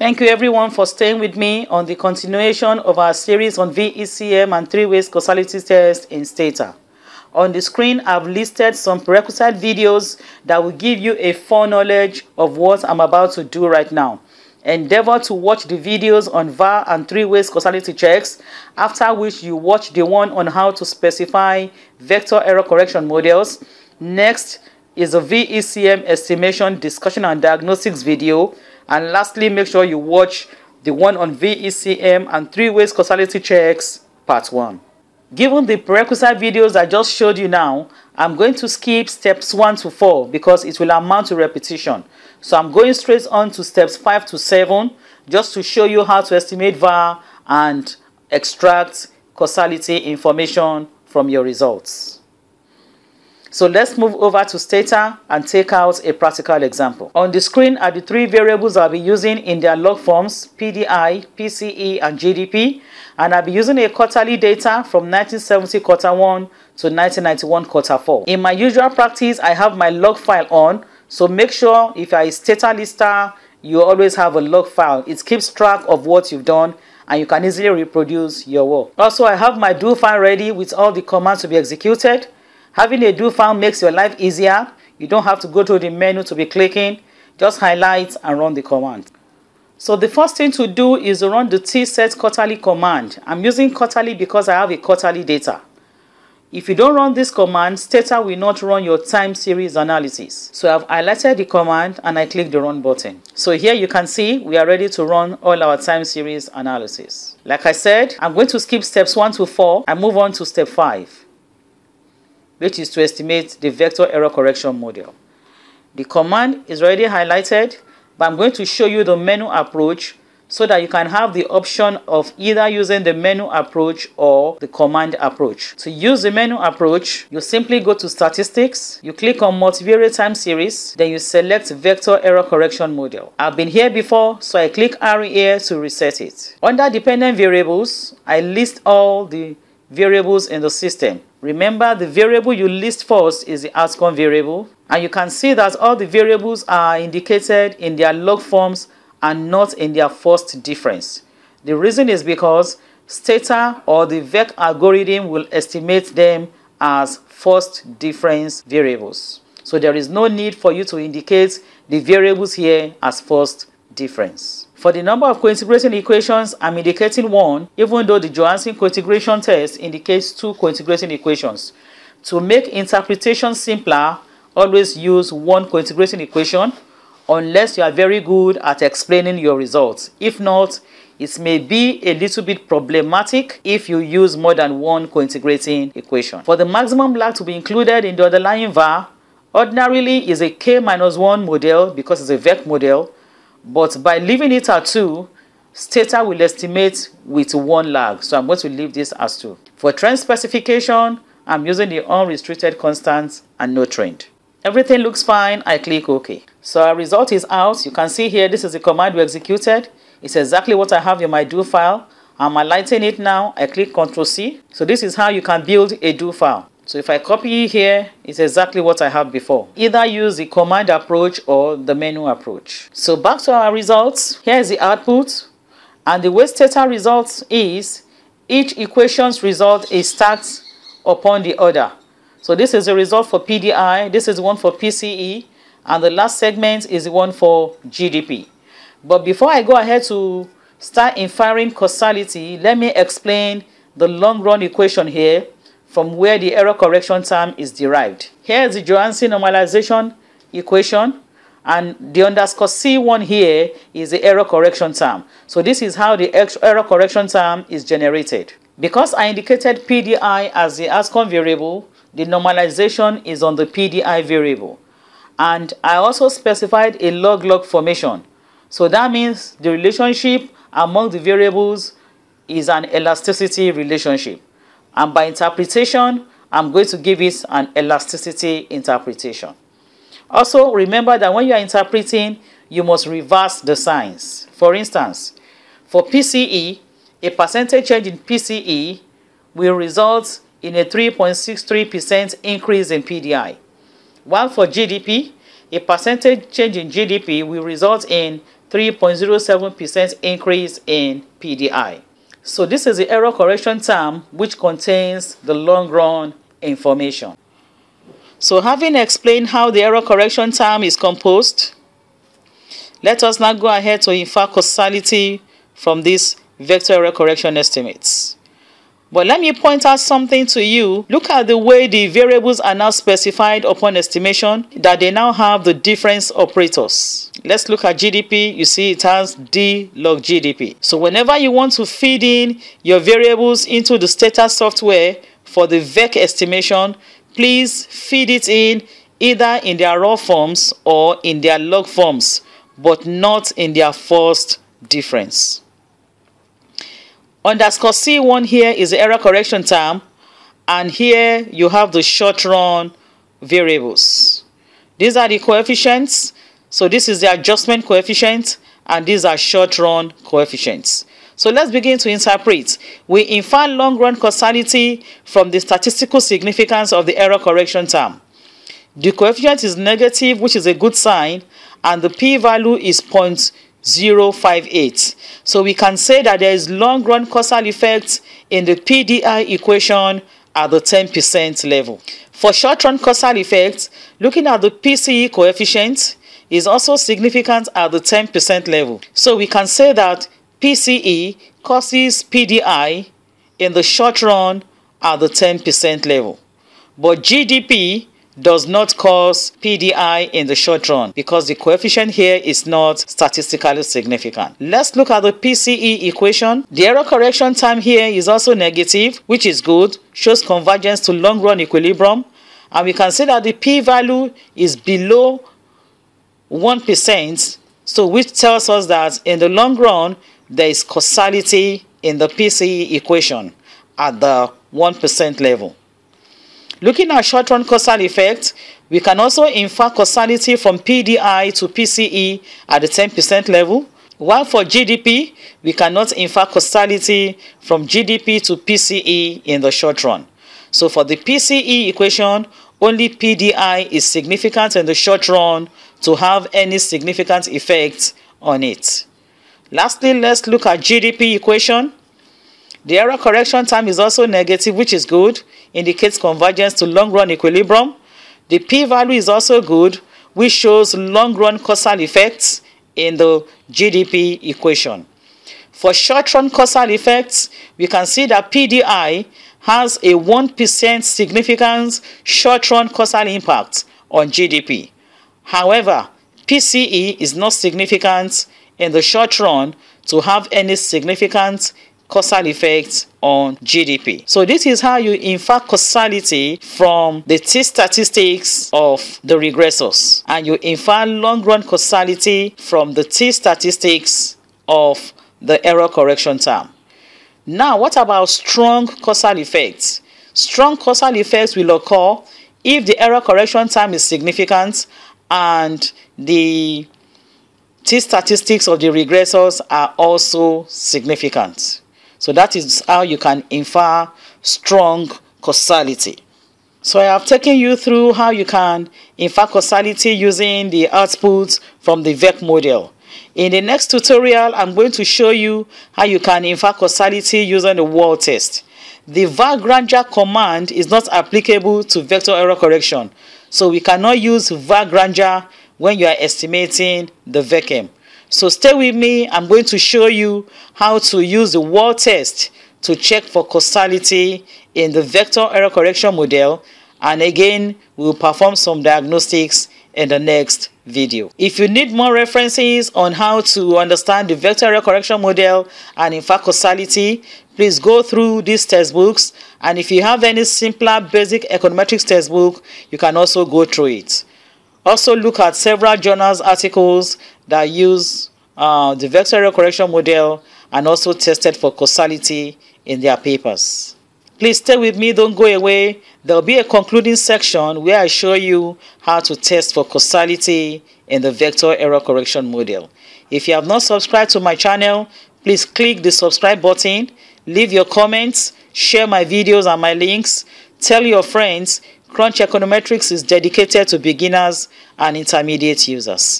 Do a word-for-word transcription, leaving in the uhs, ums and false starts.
Thank you everyone for staying with me on the continuation of our series on V E C M and three-way causality test in Stata. On the screen, I've listed some prerequisite videos that will give you a foreknowledge of what I'm about to do right now. Endeavor to watch the videos on V A R and three-way causality checks, after which you watch the one on how to specify vector error correction models. Next is a V E C M estimation discussion and diagnostics video. And lastly, make sure you watch the one on V E C M and three-way causality checks, part one. Given the prerequisite videos I just showed you now, I'm going to skip steps one to four because it will amount to repetition. So I'm going straight on to steps five to seven just to show you how to estimate V A R and extract causality information from your results. So let's move over to Stata and take out a practical example. On the screen are the three variables I'll be using in their log forms, P D I, P C E, and G D P. And I'll be using a quarterly data from nineteen seventy quarter one to nineteen ninety-one quarter four. In my usual practice, I have my log file on. So make sure if you're a Stata lister, you always have a log file. It keeps track of what you've done, and you can easily reproduce your work. Also, I have my do file ready with all the commands to be executed. Having a do file makes your life easier. You don't have to go to the menu to be clicking. Just highlight and run the command. So the first thing to do is to run the tset quarterly command. I'm using quarterly because I have a quarterly data. If you don't run this command, Stata will not run your time series analysis. So I've highlighted the command and I click the run button. So here you can see we are ready to run all our time series analysis. Like I said, I'm going to skip steps one to four and move on to step five, which is to estimate the vector error correction model. The command is already highlighted, but I'm going to show you the menu approach so that you can have the option of either using the menu approach or the command approach. To use the menu approach, you simply go to Statistics, you click on Multivariate Time Series, then you select Vector Error Correction Model. I've been here before, so I click R here to reset it. Under Dependent Variables, I list all the variables in the system. Remember, the variable you list first is the outcome variable, and you can see that all the variables are indicated in their log forms and not in their first difference. The reason is because Stata or the V E C algorithm will estimate them as first difference variables. So there is no need for you to indicate the variables here as first difference. For the number of cointegration equations, I'm indicating one, even though the Johansen cointegration test indicates two cointegration equations. To make interpretation simpler, always use one cointegration equation, unless you are very good at explaining your results. If not, it may be a little bit problematic if you use more than one cointegrating equation. For the maximum lag to be included in the underlying V A R, ordinarily is a K minus one model because it's a V E C model, but by leaving it at two, Stata will estimate with one lag. So I'm going to leave this as two. For trend specification, I'm using the unrestricted constants and no trend. Everything looks fine. I click OK. So our result is out. You can see here, this is the command we executed. It's exactly what I have in my do file. I'm highlighting it now. I click control C. So this is how you can build a do file. So if I copy here, it's exactly what I had before. Either use the command approach or the menu approach. So back to our results. Here is the output. And the way Stata results is, each equation's result is stacked upon the other. So this is the result for P D I, this is the one for P C E, and the last segment is the one for G D P. But before I go ahead to start inferring causality, let me explain the long-run equation here, from where the error correction term is derived. Here is the Johansen normalization equation, and the underscore C one here is the error correction term. So this is how the error correction term is generated. Because I indicated P D I as the outcome variable, the normalization is on the P D I variable. And I also specified a log-log formation. So that means the relationship among the variables is an elasticity relationship. And by interpretation, I'm going to give it an elasticity interpretation. Also, remember that when you are interpreting, you must reverse the signs. For instance, for P C E, a percentage change in P C E will result in a three point six three percent increase in P D I. While for G D P, a percentage change in G D P will result in three point zero seven percent increase in P D I. So this is the error correction term which contains the long-run information. So having explained how the error correction term is composed, let us now go ahead to infer causality from these vector error correction estimates. But let me point out something to you. Look at the way the variables are now specified upon estimation, that they now have the difference operators. Let's look at G D P. You see it has D log G D P. So whenever you want to feed in your variables into the Stata software for the V E C estimation, please feed it in either in their raw forms or in their log forms, but not in their forced difference. Underscore C one here is the error correction term, and here you have the short run variables. These are the coefficients. So this is the adjustment coefficient, and these are short run coefficients. So let's begin to interpret. We infer long run causality from the statistical significance of the error correction term. The coefficient is negative, which is a good sign, and the p-value is zero point zero five eight. So we can say that there is long-run causal effect in the P D I equation at the ten percent level. For short-run causal effect, looking at the P C E coefficient is also significant at the ten percent level. So we can say that P C E causes P D I in the short run at the ten percent level. But G D P does not cause P D I in the short run because the coefficient here is not statistically significant. Let's look at the P C E equation. The error correction term here is also negative, which is good, shows convergence to long run equilibrium, and we can see that the p-value is below one percent, so which tells us that in the long run there is causality in the P C E equation at the one percent level. Looking at short-run causal effect, we can also infer causality from P D I to P C E at the ten percent level, while for G D P, we cannot infer causality from G D P to P C E in the short run. So for the P C E equation, only P D I is significant in the short run to have any significant effect on it. Lastly, let's look at G D P equation. The error correction term is also negative, which is good, indicates convergence to long-run equilibrium. The p-value is also good, which shows long-run causal effects in the G D P equation. For short-run causal effects, we can see that P D I has a one percent significant short-run causal impact on G D P. However, P C E is not significant in the short run to have any significant causal effects on G D P. So this is how you infer causality from the T statistics of the regressors, and you infer long-run causality from the T statistics of the error correction term. Now, what about strong causal effects? Strong causal effects will occur if the error correction term is significant and the T statistics of the regressors are also significant. So that is how you can infer strong causality. So I have taken you through how you can infer causality using the outputs from the V E C model. In the next tutorial, I'm going to show you how you can infer causality using the Wald test. The Vagranger command is not applicable to vector error correction, so we cannot use Vagranger when you are estimating the V E C M. So stay with me. I'm going to show you how to use the Wald test to check for causality in the vector error correction model. And again, we'll perform some diagnostics in the next video. If you need more references on how to understand the vector error correction model and infer causality, please go through these textbooks. And if you have any simpler basic econometrics textbook, you can also go through it. Also look at several journals articles that use uh, the vector error correction model and also tested for causality in their papers. Please stay with me, don't go away. There will be a concluding section where I show you how to test for causality in the vector error correction model. If you have not subscribed to my channel, please click the subscribe button, leave your comments, share my videos and my links, tell your friends. Crunch Econometrics is dedicated to beginners and intermediate users.